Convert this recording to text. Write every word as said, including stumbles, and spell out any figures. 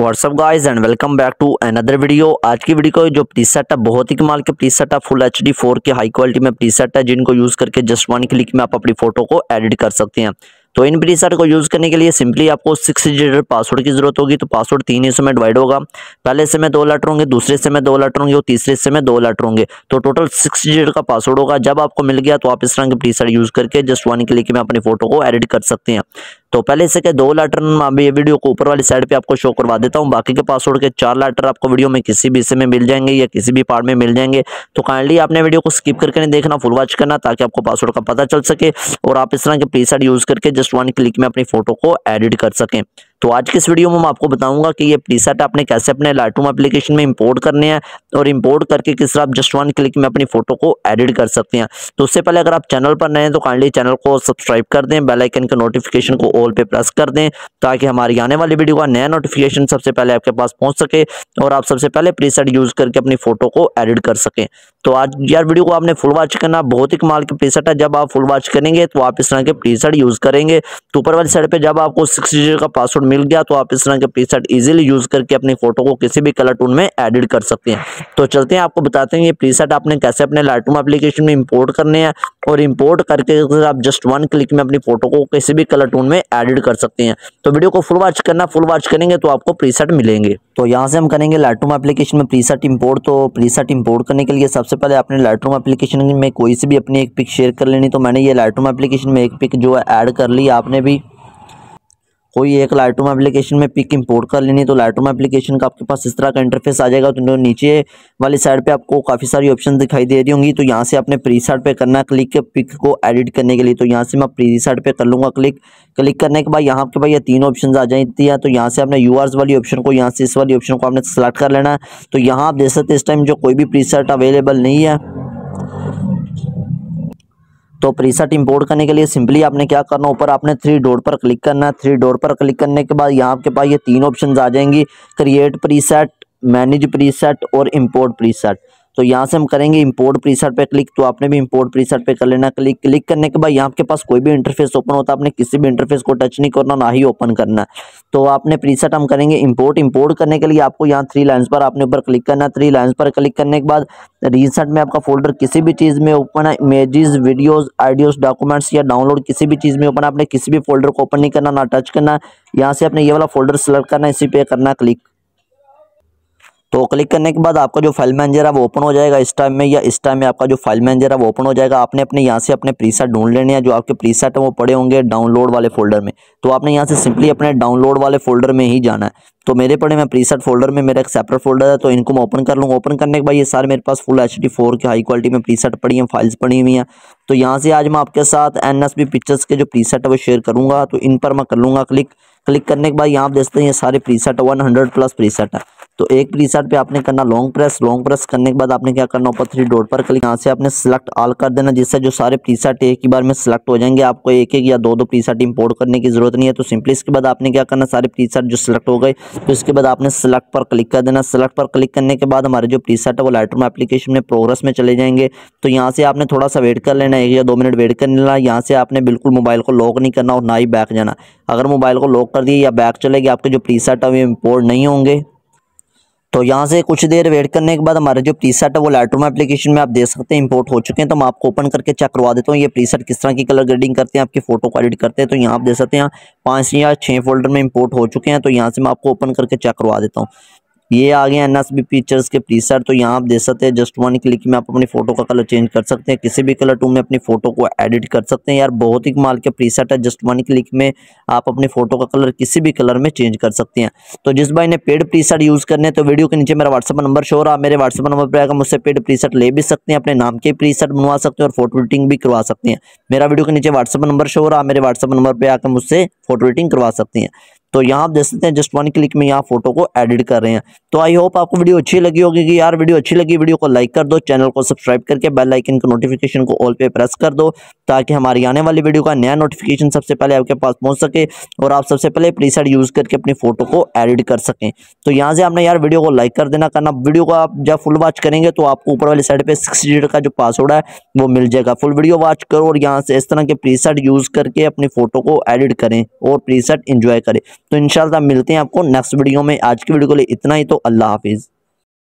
WhatsApp guys and welcome back to another video. आज की video जो प्रीसेट है बहुत ही कमाल के प्रीसेट है, full H D four K high quality में प्रीसेट है जिनको यूज करके जस्ट वन क्लिक में आप अपनी फोटो को एडिट कर सकते हैं। तो इन प्रीसेट को यूज़ करने के लिए सिंपली आपको सिक्स डिजिट पासवर्ड की जरूरत होगी। तो पासवर्ड तीन हिस्सों में डिवाइड होगा, पहले से में दो लेटर होंगे, दूसरे से में दो लेटर होंगे और तीसरे से में दो लेटर होंगे। तो टोटल सिक्स डिजिट का पासवर्ड होगा। जब आपको मिल गया तो आप इस तरह के प्रीसेट यूज़ करके जस्ट वन क्लिक में अपनी फोटो को एडिट कर सकते हैं। तो पहले से के दो लेटर मैं ये वीडियो को ऊपर वाली साइड पे आपको शो करवा देता हूँ, बाकी के पासवर्ड के चार लेटर आपको वीडियो में किसी भी हिस्से में मिल जाएंगे या किसी भी पार्ट में मिल जाएंगे। तो काइंडली आपने वीडियो को स्किप करके नहीं देखना, फुल वॉच करना ताकि आपको पासवर्ड का पता चल सके और आप इस तरह के प्रीसेट यूज़ करके जस्ट वन क्लिक में अपनी फोटो को एडिट कर सकें। तो आज के इस वीडियो में मैं आपको बताऊंगा कि ये प्रीसेट आपने कैसे अपने लाइटरूम एप्लीकेशन में इंपोर्ट करने हैं और इंपोर्ट करके किस तरह आप जस्ट वन क्लिक में अपनी फोटो को एडिट कर सकते हैं। तो उससे पहले अगर आप चैनल पर नए हैं तो काइंडली चैनल को सब्सक्राइब कर दें, बेल आइकन के नोटिफिकेशन को ऑल पे प्रेस कर दें ताकि हमारी आने वाली वीडियो का नया नोटिफिकेशन सबसे पहले आपके पास पहुँच सके और आप सबसे पहले प्रीसेट यूज़ करके अपनी फोटो को एडिट कर सकें। तो आज यार वीडियो को आपने फुल वॉच करना, बहुत ही कमाल के प्रीसेट है। जब आप फुल वॉच करेंगे तो आप इस तरह के प्रीसेट यूज़ करेंगे। तो ऊपर वाली साइड पर जब आपको सिक्स डिजिट का पासवर्ड मिल गया तो आप इस तरह के प्रीसेट इजीली यूज करके अपनी फोटो को किसी भी कलर टून में एडिट कर सकते हैं। तो चलते हैं आपको बताते हैं ये प्रीसेट आपने कैसे अपने लाइटरूम एप्लीकेशन में इंपोर्ट करने हैं और इंपोर्ट करके आप जस्ट वन क्लिक में अपनी फोटो को किसी भी कलर टून में एडिट कर सकते हैं। तो वीडियो को फुल वॉच करना, फुल वॉच करेंगे तो आपको प्रीसेट मिलेंगे। तो यहाँ से हम करेंगे लाइटरूम एप्लीकेशन में प्रीसेट इंपोर्ट। तो प्रीसेट इंपोर्ट करने के लिए सबसे पहले आपने लाइटरूम एप्लीकेशन में कोई से भी अपनी एक पिक शेयर कर लेनी। तो मैंने ये लाइटरूम एप्लीकेशन में एक पिक जो है ऐड कर ली, आपने भी कोई एक लाइटरूम एप्लीकेशन में पिक इंपोर्ट कर लेनी। तो लाइटरूम एप्लीकेशन का आपके पास इस तरह का इंटरफेस आ जाएगा। तो नीचे वाली साइड पे आपको काफ़ी सारी ऑप्शन दिखाई दे रही होंगी। तो यहाँ से आपने प्रीसेट पे करना क्लिक पिक को एडिट करने के लिए। तो यहाँ से मैं प्रीसेट पे कर लूँगा क्लिक। क्लिक करने के बाद यहाँ आपके पास ये तीन ऑप्शन आ जाती है। तो यहाँ से आपने यूआरएस वाली ऑप्शन को, यहाँ से इस वाली ऑप्शन को आपने सेलेक्ट कर लेना है। तो यहाँ आप देख सकते हैं इस टाइम जो कोई भी प्रीसेट अवेलेबल नहीं है। तो प्रीसेट इंपोर्ट करने के लिए सिंपली आपने क्या करना, ऊपर आपने थ्री डॉट पर क्लिक करना है। थ्री डॉट पर क्लिक करने के बाद यहाँ आपके पास ये तीन ऑप्शंस आ जाएंगी, क्रिएट प्रीसेट, मैनेज प्रीसेट और इंपोर्ट प्रीसेट। तो यहाँ से हम करेंगे इंपोर्ट प्रीसेट पे क्लिक। तो आपने भी इंपोर्ट प्रीसेट पे कर लेना क्लिक। क्लिक करने के बाद यहाँ आपके पास कोई भी इंटरफेस ओपन होता है, आपने किसी भी इंटरफेस को टच नहीं करना, ना ही ओपन करना। तो आपने प्रीसेट हम करेंगे इंपोर्ट। इंपोर्ट करने के लिए आपको यहाँ थ्री लाइन्स पर आपने ऊपर क्लिक करना। थ्री लाइन्स पर क्लिक करने के बाद रिसेंट में आपका फोल्डर किसी भी चीज़ में ओपन है, इमेजेस, वीडियोज़, आइडियोज, डॉक्यूमेंट्स या डाउनलोड किसी भी चीज़ में ओपन है, आपने किसी भी फोल्डर को ओपन नहीं करना, ना टच करना। यहाँ से आपने ये वाला फोल्डर सेलेक्ट करना, इसी पे करना क्लिक। तो क्लिक करने के बाद आपका जो फाइल मैनेजर है वो ओपन हो जाएगा इस टाइम में, या इस टाइम में आपका जो फाइल मैनेजर है वो ओपन हो जाएगा। आपने अपने यहाँ से अपने प्रीसेट ढूंढ लेने हैं। जो आपके प्रीसेट है वो पड़े होंगे डाउनलोड वाले फोल्डर में। तो आपने यहाँ से सिंपली अपने डाउनलोड वाले फोल्डर में ही जाना है। तो मेरे पड़े मैं प्रीसेट फोल्डर में, मेरा एक सेपरेट फोल्डर है, तो इनको मैं ओपन कर लूँगा। ओपन करने के बाद ये सारे मेरे पास full H D four K high quality में प्रीसेट पड़ी हैं, फाइल्स पड़ी हुई हैं। तो यहाँ से आज मैं आपके साथ एन एस बी पिक्चर्स के जो प्रीसेट है वो शेयर करूँगा। तो इन पर मैं कर लूँगा क्लिक। क्लिक करने के बाद यहाँ आप देखते हैं ये सारे प्रीसेट हंड्रेड प्लस प्रीसेट है। तो एक प्रीसेट पे आपने करना लॉन्ग प्रेस। लॉन्ग प्रेस करने के बाद आपने क्या करना, ऊपर थ्री डॉट पर क्लिक, यहाँ से आपने सेलेक्ट ऑल कर देना, जिससे जो सारे प्रीसेट एक ही बार में सेलेक्ट हो जाएंगे। आपको एक एक या दो दो प्रीसेट इंपोर्ट करने की जरूरत नहीं है। तो सिंपली इसके बाद आपने क्या करना, सारे प्रीसेट जो सेलेक्ट हो गए तो इसके बाद आपने सेलेक्ट पर क्लिक कर देना। सेलेक्ट पर क्लिक करने के बाद हमारे जो प्रीसेट है वो लाइटरूम एप्लीकेशन में प्रोग्रेस में चले जाएंगे। तो यहाँ से आपने थोड़ा सा वेट कर लेना, एक या दो मिनट वेट कर लेना। यहाँ से आपने बिल्कुल मोबाइल को लॉक नहीं करना और ना ही बैक जाना। अगर मोबाइल को लॉक कर दिया या बैक चलेगी, आपके जो प्रीसेट है वो इंपोर्ट नहीं होंगे। तो यहाँ से कुछ देर वेट करने के बाद हमारे जो प्रीसेट है वो लाइटरूम एप्लीकेशन में आप देख सकते हैं इंपोर्ट हो चुके हैं। तो मैं आपको ओपन करके चेक करवा देता हूँ ये प्रीसेट किस तरह की कलर ग्रेडिंग करते हैं, आपकी फोटो को एडिट करते हैं। तो यहाँ आप देख सकते हैं पाँच या छः फोल्डर में इंपोर्ट हो चुके हैं। तो यहाँ से मैं आपको ओपन करके चेक करवा देता हूँ। ये आ गए एन एस बी पिक्चर्स के प्रीसेट। तो यहाँ आप देख सकते हैं जस्ट वन क्लिक में आप अपनी फोटो का कलर चेंज कर सकते हैं, किसी भी कलर टून में अपनी फोटो को एडिट कर सकते हैं। यार बहुत ही कमाल के प्रीसेट है, जस्ट वन क्लिक में आप अपनी फोटो का कलर किसी भी कलर में चेंज कर सकते हैं। तो जिस भाई ने पेड प्रीसेट यूज़ करने हैं तो वीडियो के नीचे मेरा व्हाट्सअप नंबर शो रहा, मेरे व्हाट्सअप नंबर पर आकर मुझसे पेड प्रीसेट ले भी सकते हैं, अपने नाम के प्रीसेट बनवा सकते हैं और फोटो एडिटिंग भी करवा सकते हैं। मेरा वीडियो के नीचे व्हाट्सअप नंबर शो रहा, मेरे व्हाट्सअप नंबर पर आकर मुझसे फोटो एडिटिंग करवा सकते हैं। तो यहाँ आप देख सकते हैं जस्ट वन क्लिक में यहाँ फोटो को एडिट कर रहे हैं। तो आई होप आपको वीडियो अच्छी लगी होगी। कि यार वीडियो अच्छी लगी, वीडियो को लाइक कर दो, चैनल को सब्सक्राइब करके बेल आइकन के नोटिफिकेशन को ऑल पे प्रेस कर दो ताकि हमारी आने वाली वीडियो का नया नोटिफिकेशन सबसे पहले आपके पास पहुँच सके और आप सबसे पहले प्रीसेट यूज़ करके अपनी फोटो को एडिट कर सकें। तो यहाँ से आपने यार वीडियो को लाइक कर देना करना। वीडियो को आप जब फुल वॉच करेंगे तो आपको ऊपर वाली साइड पर सिक्स डिजिट का जो पासवर्ड है वो मिल जाएगा। फुल वीडियो वॉच करो और यहाँ से इस तरह के प्रीसेट यूज़ करके अपनी फोटो को एडिट करें और प्रीसेट इंजॉय करें। तो इंशाल्लाह मिलते हैं आपको नेक्स्ट वीडियो में। आज की वीडियो के लिए इतना ही, तो अल्लाह हाफिज़।